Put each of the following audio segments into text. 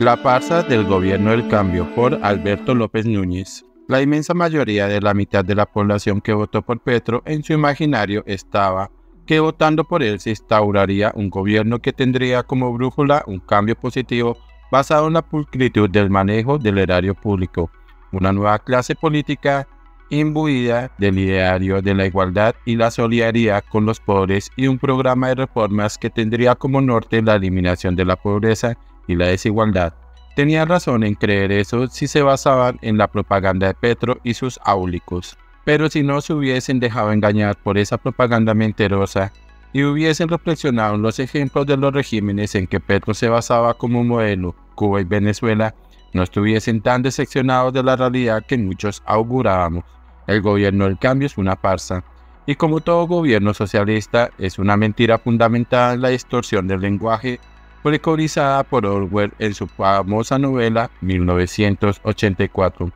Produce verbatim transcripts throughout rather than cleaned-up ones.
La farsa del gobierno del cambio por Alberto López Núñez. La inmensa mayoría de la mitad de la población que votó por Petro en su imaginario estaba que votando por él se instauraría un gobierno que tendría como brújula un cambio positivo basado en la pulcritud del manejo del erario público, una nueva clase política imbuida del ideario de la igualdad y la solidaridad con los pobres y un programa de reformas que tendría como norte la eliminación de la pobreza y la desigualdad. Tenía razón en creer eso si se basaban en la propaganda de Petro y sus áulicos, pero si no se hubiesen dejado engañar por esa propaganda mentirosa y hubiesen reflexionado en los ejemplos de los regímenes en que Petro se basaba como modelo, Cuba y Venezuela, no estuviesen tan decepcionados de la realidad que muchos augurábamos. El gobierno del cambio es una farsa, y como todo gobierno socialista, es una mentira fundamentada en la distorsión del lenguaje, precorizada por Orwell en su famosa novela mil novecientos ochenta y cuatro.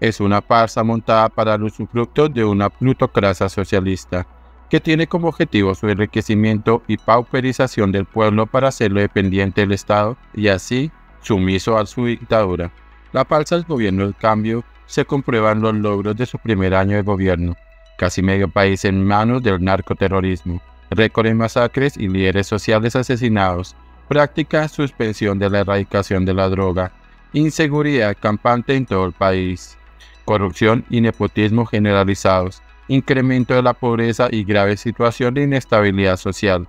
Es una farsa montada para el usufructo de una plutocracia socialista, que tiene como objetivo su enriquecimiento y pauperización del pueblo para hacerlo dependiente del Estado y así sumiso a su dictadura. La falsa del gobierno del cambio se comprueba en los logros de su primer año de gobierno, casi medio país en manos del narcoterrorismo, récord en masacres y líderes sociales asesinados, práctica suspensión de la erradicación de la droga, inseguridad campante en todo el país, corrupción y nepotismo generalizados, incremento de la pobreza y grave situación de inestabilidad social,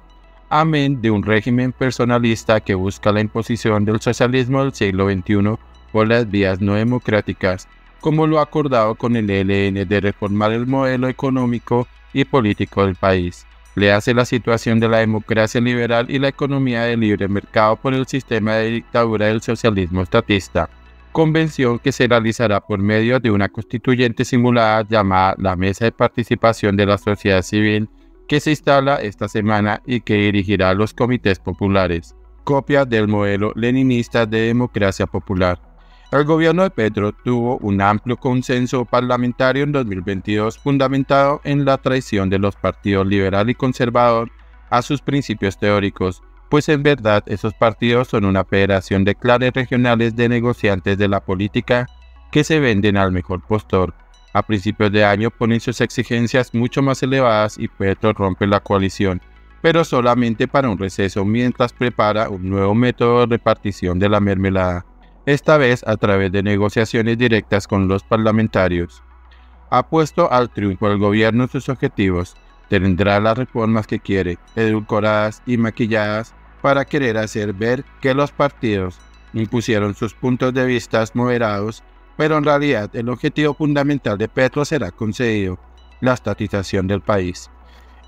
amén de un régimen personalista que busca la imposición del socialismo del siglo veintiuno por las vías no democráticas, como lo acordado con el E L N de reformar el modelo económico y político del país. Le hace la situación de la democracia liberal y la economía de libre mercado por el sistema de dictadura del socialismo estatista, convención que se realizará por medio de una constituyente simulada llamada la Mesa de Participación de la Sociedad Civil, que se instala esta semana y que dirigirá los comités populares, copia del modelo leninista de democracia popular. El gobierno de Petro tuvo un amplio consenso parlamentario en dos mil veintidós fundamentado en la traición de los partidos liberal y conservador a sus principios teóricos, pues en verdad esos partidos son una federación de clanes regionales de negociantes de la política que se venden al mejor postor. A principios de año ponen sus exigencias mucho más elevadas y Petro rompe la coalición, pero solamente para un receso mientras prepara un nuevo método de repartición de la mermelada, esta vez a través de negociaciones directas con los parlamentarios. Ha puesto al triunfo del gobierno sus objetivos, tendrá las reformas que quiere, edulcoradas y maquilladas para querer hacer ver que los partidos impusieron sus puntos de vista moderados, pero en realidad el objetivo fundamental de Petro será concedido, la estatización del país.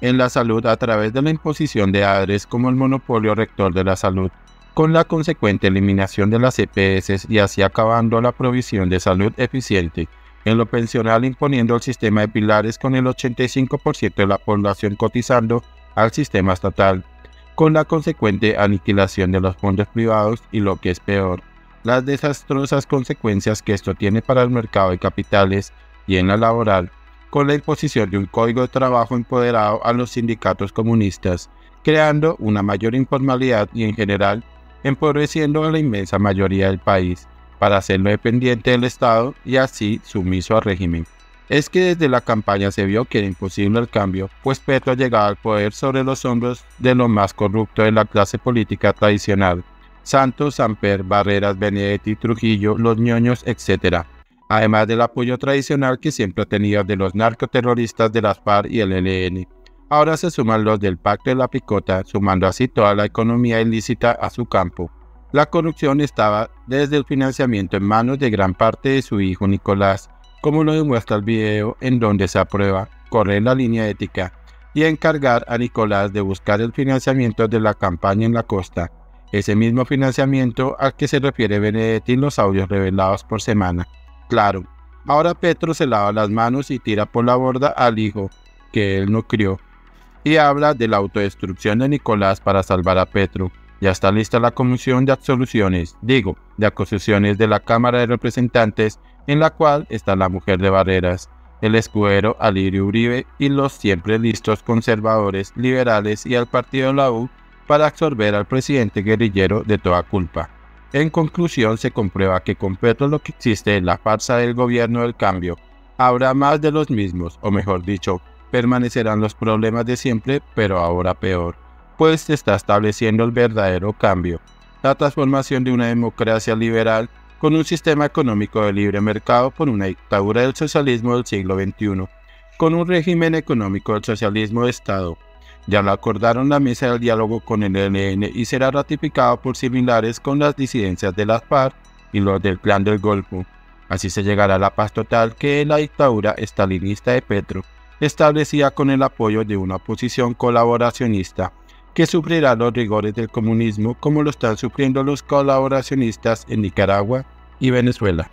En la salud a través de la imposición de ADRES como el monopolio rector de la salud, con la consecuente eliminación de las E P S y así acabando la provisión de salud eficiente. En lo pensional imponiendo el sistema de pilares con el ochenta y cinco por ciento de la población cotizando al sistema estatal, con la consecuente aniquilación de los fondos privados y lo que es peor, las desastrosas consecuencias que esto tiene para el mercado de capitales y en la laboral, con la imposición de un código de trabajo empoderado a los sindicatos comunistas, creando una mayor informalidad y en general empobreciendo a la inmensa mayoría del país, para hacerlo dependiente del Estado y así sumiso al régimen. Es que desde la campaña se vio que era imposible el cambio, pues Petro llegaba al poder sobre los hombros de lo más corrupto de la clase política tradicional, Santos, Samper, Barreras, Benedetti, Trujillo, los ñoños, etcétera. Además del apoyo tradicional que siempre ha tenido de los narcoterroristas de las FARC y el E L N. Ahora se suman los del Pacto de la Picota, sumando así toda la economía ilícita a su campo. La corrupción estaba desde el financiamiento en manos de gran parte de su hijo Nicolás, como lo demuestra el video en donde se aprueba correr la línea ética y encargar a Nicolás de buscar el financiamiento de la campaña en la costa. Ese mismo financiamiento al que se refiere Benedetti en los audios revelados por semana. Claro, ahora Petro se lava las manos y tira por la borda al hijo que él no crió y habla de la autodestrucción de Nicolás para salvar a Petro. Ya está lista la comisión de absoluciones, digo, de acusaciones de la Cámara de Representantes en la cual está la mujer de Barreras, el escudero Alirio Uribe y los siempre listos conservadores, liberales y al partido de la U, para absorber al presidente guerrillero de toda culpa. En conclusión, se comprueba que con Petro lo que existe es la farsa del gobierno del cambio. Habrá más de los mismos, o mejor dicho, permanecerán los problemas de siempre, pero ahora peor, pues se está estableciendo el verdadero cambio, la transformación de una democracia liberal con un sistema económico de libre mercado por una dictadura del socialismo del siglo veintiuno, con un régimen económico del socialismo de Estado. Ya lo acordaron la mesa del diálogo con el E L N y será ratificado por similares con las disidencias de las FARC y los del Clan del Golfo. Así se llegará a la paz total que es la dictadura estalinista de Petro, establecida con el apoyo de una oposición colaboracionista, que sufrirá los rigores del comunismo como lo están sufriendo los colaboracionistas en Nicaragua y Venezuela.